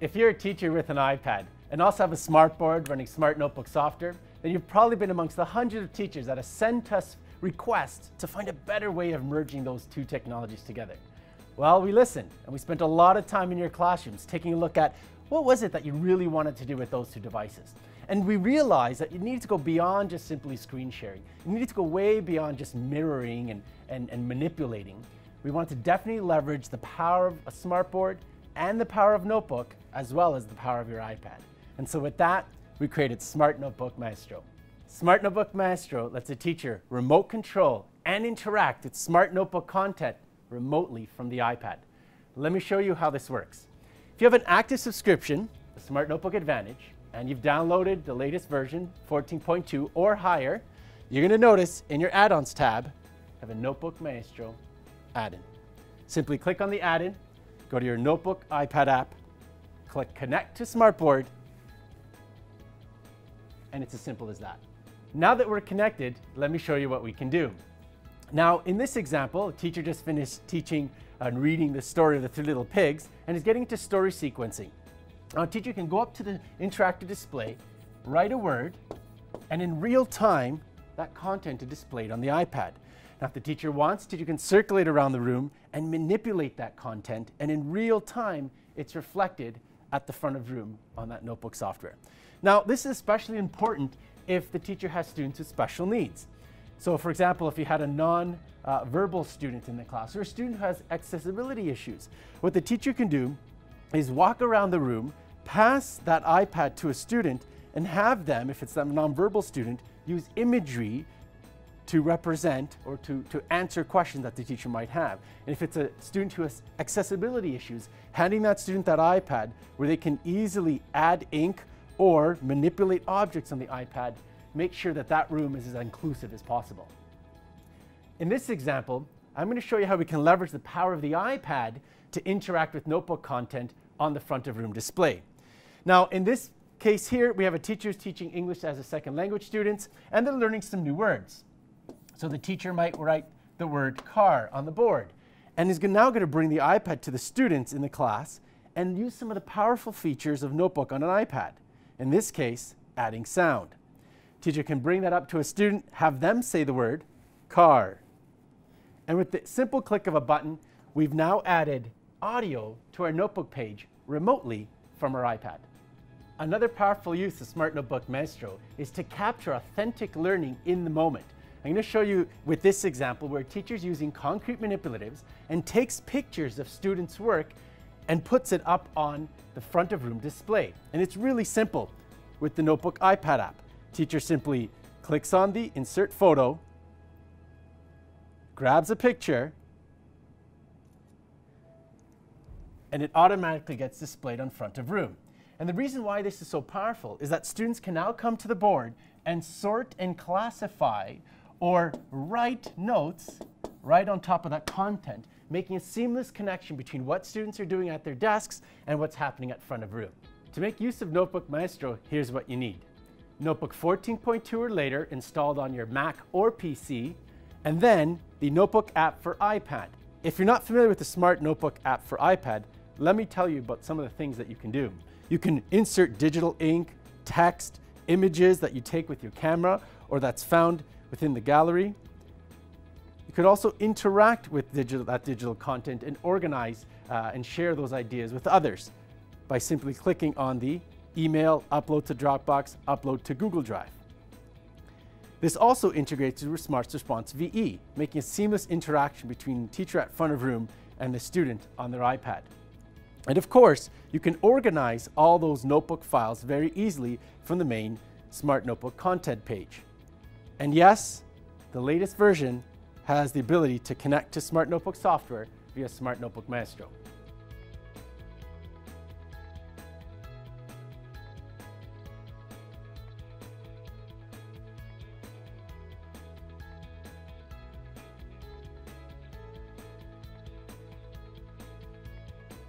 If you're a teacher with an iPad and also have a smart board running Smart Notebook software, then you've probably been amongst the hundreds of teachers that have sent us requests to find a better way of merging those two technologies together. Well, we listened and we spent a lot of time in your classrooms taking a look at what was it that you really wanted to do with those two devices. And we realized that you needed to go beyond just simply screen sharing. You needed to go way beyond just mirroring and manipulating. We wanted to definitely leverage the power of a smart board and the power of Notebook, as well as the power of your iPad. And so with that, we created Smart Notebook Maestro. Smart Notebook Maestro lets a teacher remote control and interact with Smart Notebook content remotely from the iPad. Let me show you how this works. If you have an active subscription, the Smart Notebook Advantage, and you've downloaded the latest version, 14.2 or higher, you're gonna notice in your add-ons tab, you have a Notebook Maestro add-in. Simply click on the add-in, go to your Notebook iPad app, click Connect to Smartboard, and it's as simple as that. Now that we're connected, let me show you what we can do. Now, in this example, a teacher just finished teaching and reading the story of the Three Little Pigs and is getting into story sequencing. Now, a teacher can go up to the interactive display, write a word, and in real time, that content is displayed on the iPad. Now, if the teacher wants, the teacher can circulate around the room and manipulate that content, and in real time, it's reflected at the front of the room on that Notebook software. Now, this is especially important if the teacher has students with special needs. So, for example, if you had a non-verbal student in the class or a student who has accessibility issues, what the teacher can do is walk around the room, pass that iPad to a student, and have them, if it's a non-verbal student, use imagery to represent or to answer questions that the teacher might have. And if it's a student who has accessibility issues, handing that student that iPad where they can easily add ink or manipulate objects on the iPad, make sure that that room is as inclusive as possible. In this example, I'm going to show you how we can leverage the power of the iPad to interact with Notebook content on the front of room display. Now, in this case here, we have a teacher who's teaching English as a second language students, and they're learning some new words. So the teacher might write the word car on the board and is now going to bring the iPad to the students in the class and use some of the powerful features of Notebook on an iPad. In this case, adding sound. Teacher can bring that up to a student, have them say the word car. And with the simple click of a button, we've now added audio to our Notebook page remotely from our iPad. Another powerful use of Smart Notebook Maestro is to capture authentic learning in the moment. I'm going to show you with this example where a teacher's using concrete manipulatives and takes pictures of students' work and puts it up on the front of room display. And it's really simple with the Notebook iPad app. Teacher simply clicks on the insert photo, grabs a picture, and it automatically gets displayed on front of room. And the reason why this is so powerful is that students can now come to the board and sort and classify or write notes right on top of that content, making a seamless connection between what students are doing at their desks and what's happening at front of room. To make use of Notebook Maestro, here's what you need. Notebook 14.2 or later installed on your Mac or PC, and then the Notebook app for iPad. If you're not familiar with the Smart Notebook app for iPad, let me tell you about some of the things that you can do. You can insert digital ink, text, images that you take with your camera or that's found within the gallery. You could also interact with that digital content and organize and share those ideas with others by simply clicking on the email, upload to Dropbox, upload to Google Drive. This also integrates with Smart Response VE, making a seamless interaction between the teacher at front of room and the student on their iPad. And of course, you can organize all those Notebook files very easily from the main Smart Notebook content page. And yes, the latest version has the ability to connect to Smart Notebook software via Smart Notebook Maestro.